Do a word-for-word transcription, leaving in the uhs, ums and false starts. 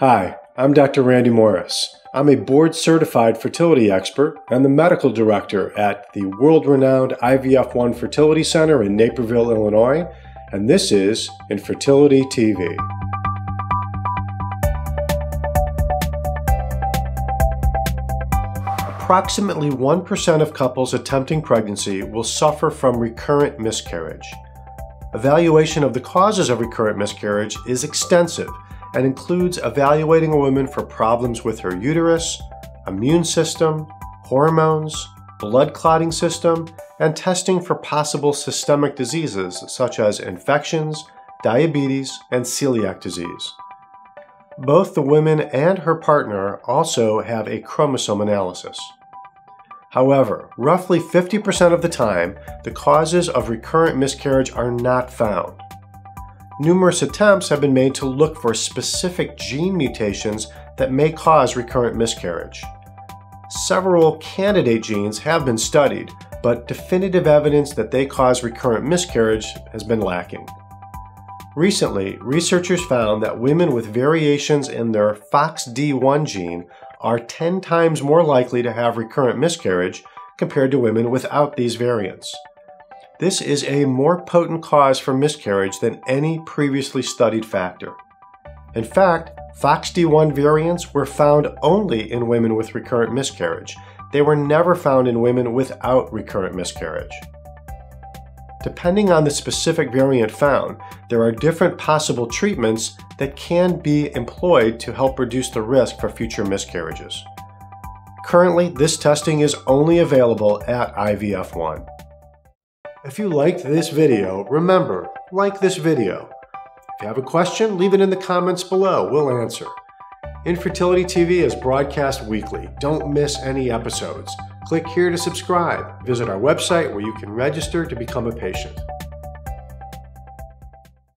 Hi, I'm Doctor Randy Morris. I'm a board-certified fertility expert and the medical director at the world-renowned I V F one Fertility Center in Naperville, Illinois, and this is Infertility T V. Approximately one percent of couples attempting pregnancy will suffer from recurrent miscarriage. Evaluation of the causes of recurrent miscarriage is extensive and includes evaluating a woman for problems with her uterus, immune system, hormones, blood clotting system, and testing for possible systemic diseases such as infections, diabetes, and celiac disease. Both the woman and her partner also have a chromosome analysis. However, roughly fifty percent of the time, the causes of recurrent miscarriage are not found. Numerous attempts have been made to look for specific gene mutations that may cause recurrent miscarriage. Several candidate genes have been studied, but definitive evidence that they cause recurrent miscarriage has been lacking. Recently, researchers found that women with variations in their F O X D one gene are ten times more likely to have recurrent miscarriage compared to women without these variants. This is a more potent cause for miscarriage than any previously studied factor. In fact, F O X D one variants were found only in women with recurrent miscarriage. They were never found in women without recurrent miscarriage. Depending on the specific variant found, there are different possible treatments that can be employed to help reduce the risk for future miscarriages. Currently, this testing is only available at I V F one. If you liked this video, remember, like this video. If you have a question, leave it in the comments below. We'll answer. Infertility T V is broadcast weekly. Don't miss any episodes. Click here to subscribe. Visit our website where you can register to become a patient.